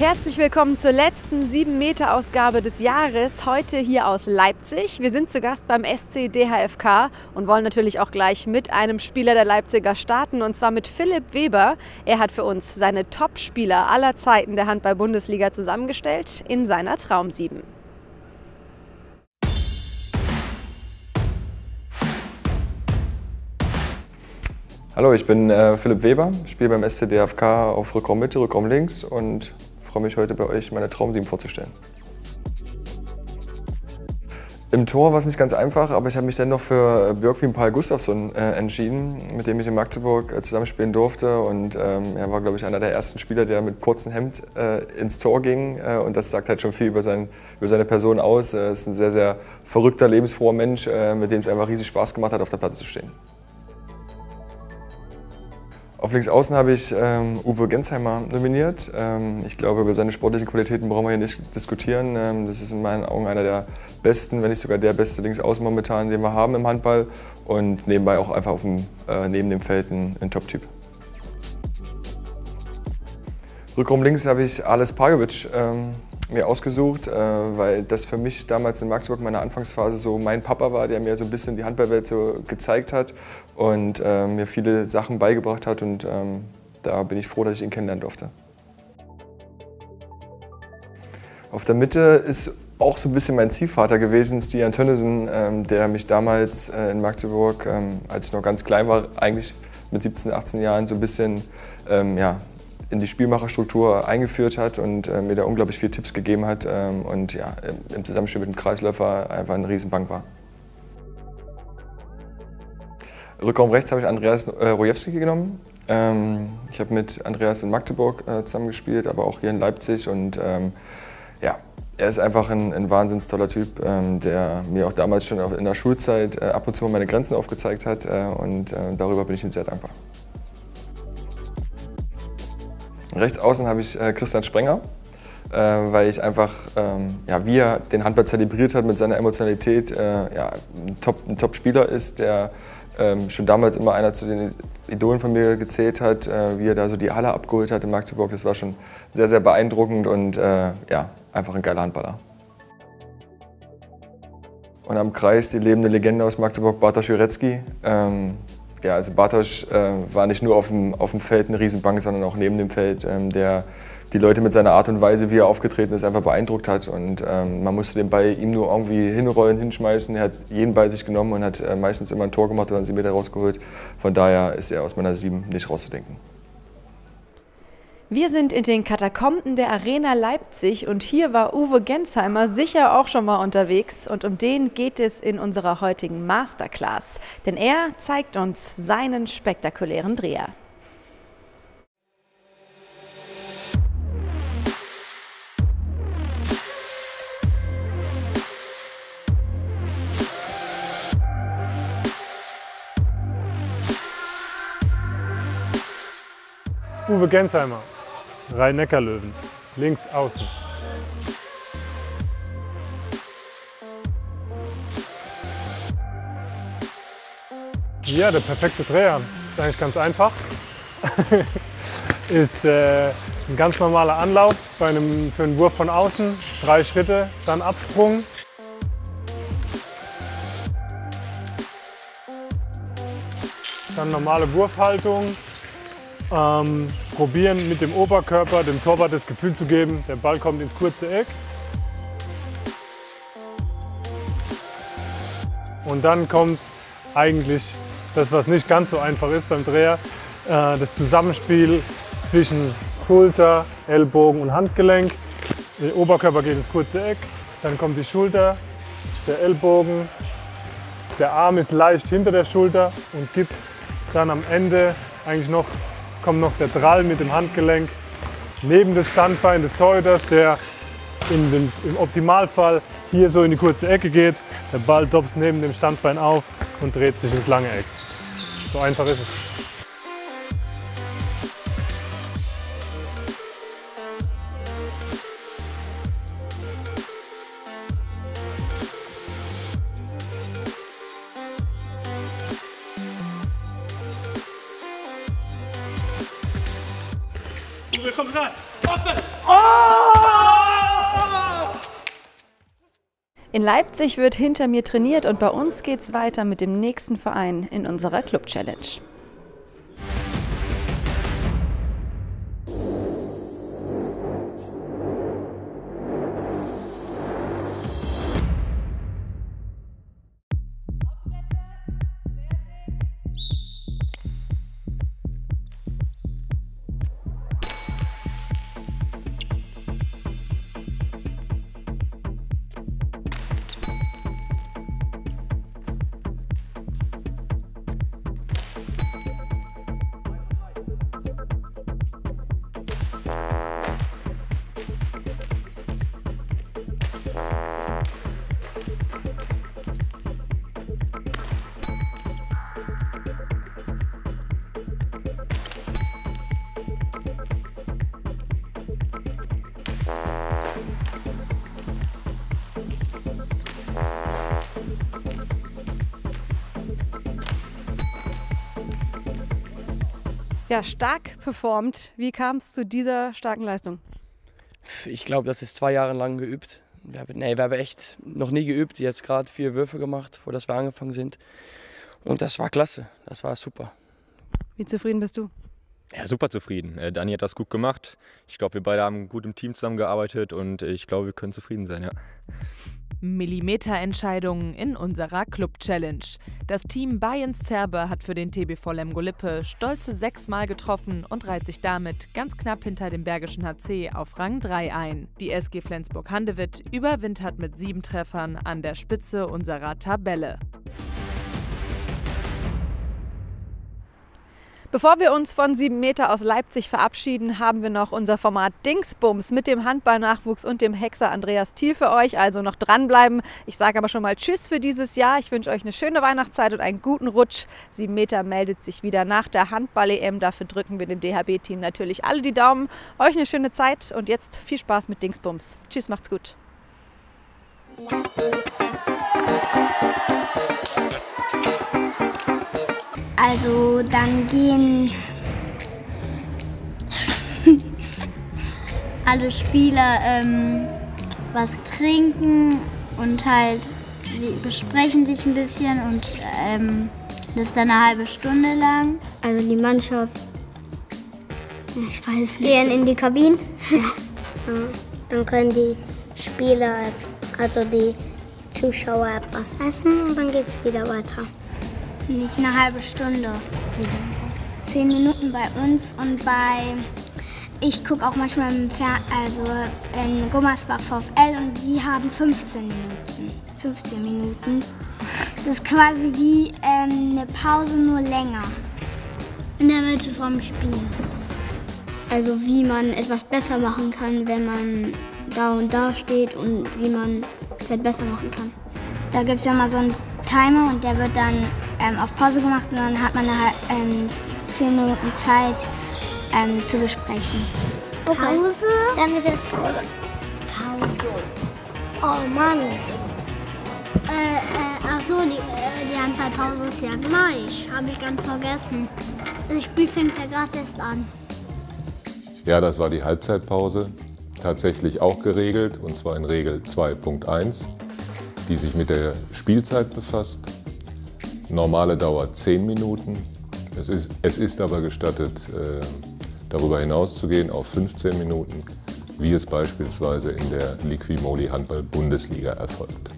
Herzlich willkommen zur letzten 7-Meter-Ausgabe des Jahres, heute hier aus Leipzig. Wir sind zu Gast beim SC DHfK und wollen natürlich auch gleich mit einem Spieler der Leipziger starten, und zwar mit Philipp Weber. Er hat für uns seine Top-Spieler aller Zeiten der Handball-Bundesliga zusammengestellt in seiner Traum-7. Hallo, ich bin Philipp Weber, spiele beim SC DHfK auf Rückraum Mitte, Rückraum Links und freue mich heute bei euch meine Traum-7 vorzustellen. Im Tor war es nicht ganz einfach, aber ich habe mich dennoch für Björgvin Páll Gustavsson entschieden, mit dem ich in Magdeburg zusammenspielen durfte, und er war, glaube ich, einer der ersten Spieler, der mit kurzem Hemd ins Tor ging, und das sagt halt schon viel über seine Person aus. Er ist ein sehr, sehr verrückter, lebensfroher Mensch, mit dem es einfach riesig Spaß gemacht hat, auf der Platte zu stehen. Auf Linksaußen habe ich Uwe Gensheimer nominiert. Ich glaube, über seine sportlichen Qualitäten brauchen wir hier nicht diskutieren. Das ist in meinen Augen einer der besten, wenn nicht sogar der beste Linksaußen momentan, den wir haben im Handball. Und nebenbei auch einfach neben dem Feld ein Top-Typ. Rückraum links habe ich Alice Pargovic mir ausgesucht, weil das für mich damals in Magdeburg in meiner Anfangsphase so mein Papa war, der mir so ein bisschen die Handballwelt so gezeigt hat und mir viele Sachen beigebracht hat, und da bin ich froh, dass ich ihn kennenlernen durfte. Auf der Mitte ist auch so ein bisschen mein Ziehvater gewesen, Stian Tönnesen, der mich damals in Magdeburg, als ich noch ganz klein war, eigentlich mit 17, 18 Jahren so ein bisschen, in die Spielmacherstruktur eingeführt hat und mir da unglaublich viele Tipps gegeben hat, und ja, im Zusammenspiel mit dem Kreisläufer einfach eine Riesenbank war. Rückraum rechts habe ich Andreas Rojewski genommen. Ich habe mit Andreas in Magdeburg zusammengespielt, aber auch hier in Leipzig, und er ist einfach ein wahnsinns toller Typ, der mir auch damals schon in der Schulzeit ab und zu mal meine Grenzen aufgezeigt hat, und darüber bin ich ihm sehr dankbar. Rechts außen habe ich Christian Sprenger, weil ich einfach, wie er den Handball zelebriert hat mit seiner Emotionalität, ein Top-Spieler ist, der schon damals immer einer zu den Idolen von mir gezählt hat, wie er da so die Halle abgeholt hat in Magdeburg. Das war schon sehr, sehr beeindruckend und einfach ein geiler Handballer. Und am Kreis die lebende Legende aus Magdeburg, Bartosz Wieretzki. Bartosz war nicht nur auf dem Feld eine Riesenbank, sondern auch neben dem Feld, der die Leute mit seiner Art und Weise, wie er aufgetreten ist, einfach beeindruckt hat. Und man musste den Ball ihm nur irgendwie hinrollen, hinschmeißen. Er hat jeden Ball sich genommen und hat meistens immer ein Tor gemacht oder einen Meter rausgeholt. Von daher ist er aus meiner 7 nicht rauszudenken. Wir sind in den Katakomben der Arena Leipzig, und hier war Uwe Gensheimer sicher auch schon mal unterwegs, und um den geht es in unserer heutigen Masterclass, denn er zeigt uns seinen spektakulären Dreher. Uwe Gensheimer, Rhein-Neckar-Löwen, links außen. Ja, der perfekte Dreher ist eigentlich ganz einfach. Ist ein ganz normaler Anlauf für einen Wurf von außen, 3 Schritte, dann Absprung. Dann normale Wurfhaltung. Probieren mit dem Oberkörper dem Torwart das Gefühl zu geben, der Ball kommt ins kurze Eck. Und dann kommt eigentlich das, was nicht ganz so einfach ist beim Dreher, das Zusammenspiel zwischen Schulter, Ellbogen und Handgelenk. Der Oberkörper geht ins kurze Eck, dann kommt die Schulter, der Ellbogen, der Arm ist leicht hinter der Schulter und gibt dann am Ende eigentlich kommt noch der Drall mit dem Handgelenk neben das Standbein des Torhüters, der im Optimalfall hier so in die kurze Ecke geht. Der Ball dopst neben dem Standbein auf und dreht sich ins lange Eck. So einfach ist es. Uwe, komm rein! Offen! In Leipzig wird hinter mir trainiert und bei uns geht's weiter mit dem nächsten Verein in unserer Club-Challenge. Ja, stark performt. Wie kam es zu dieser starken Leistung? Ich glaube, das ist 2 Jahre lang geübt. Wir haben echt noch nie geübt. Jetzt gerade 4 Würfe gemacht, vor das wir angefangen sind. Und das war klasse. Das war super. Wie zufrieden bist du? Ja, super zufrieden. Dani hat das gut gemacht. Ich glaube, wir beide haben gut im Team zusammengearbeitet und ich glaube, wir können zufrieden sein, ja. Millimeterentscheidungen in unserer Club-Challenge. Das Team Bayern-Zerbe hat für den TBV Lemgo Lippe stolze 6 Mal getroffen und reiht sich damit ganz knapp hinter dem Bergischen HC auf Rang 3 ein. Die SG Flensburg-Handewitt überwintert mit 7 Treffern an der Spitze unserer Tabelle. Bevor wir uns von 7 Meter aus Leipzig verabschieden, haben wir noch unser Format Dingsbums mit dem Handballnachwuchs und dem Hexer Andreas Thiel für euch. Also noch dranbleiben. Ich sage aber schon mal Tschüss für dieses Jahr. Ich wünsche euch eine schöne Weihnachtszeit und einen guten Rutsch. 7 Meter meldet sich wieder nach der Handball-EM. Dafür drücken wir dem DHB-Team natürlich alle die Daumen. Euch eine schöne Zeit und jetzt viel Spaß mit Dingsbums. Tschüss, macht's gut. Also, dann gehen alle Spieler was trinken und halt sie besprechen sich ein bisschen und das ist dann eine halbe Stunde lang. Also die Mannschaft, ich weiß nicht. Gehen in die Kabinen. Ja. Ja. Dann können die Spieler, also die Zuschauer etwas essen und dann geht's wieder weiter. Nicht eine halbe Stunde. 10 Minuten bei uns und bei. Ich gucke auch manchmal im also in Gummersbach VfL und die haben 15 Minuten. 15 Minuten. Das ist quasi wie eine Pause, nur länger. In der Mitte vom Spiel. Also wie man etwas besser machen kann, wenn man da und da steht und wie man es halt besser machen kann. Da gibt es ja mal so einen Timer und der wird dann auf Pause gemacht und dann hat man 10 Minuten Zeit zu besprechen. Pause? Dann ist jetzt Pause. Pause. Oh Mann. Achso, die Handballpause ist ja gleich. Habe ich ganz vergessen. Das Spiel fängt ja gerade erst an. Ja, das war die Halbzeitpause. Tatsächlich auch geregelt und zwar in Regel 2.1, die sich mit der Spielzeit befasst. Normale Dauer 10 Minuten. Es ist aber gestattet, darüber hinauszugehen auf 15 Minuten, wie es beispielsweise in der Liqui Moly Handball Bundesliga erfolgt.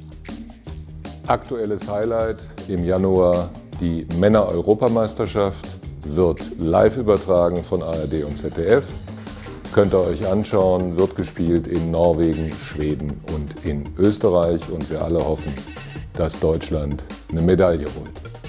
Aktuelles Highlight im Januar, die Männer-Europameisterschaft wird live übertragen von ARD und ZDF. Könnt ihr euch anschauen, wird gespielt in Norwegen, Schweden und in Österreich und wir alle hoffen, dass Deutschland eine Medaille holt.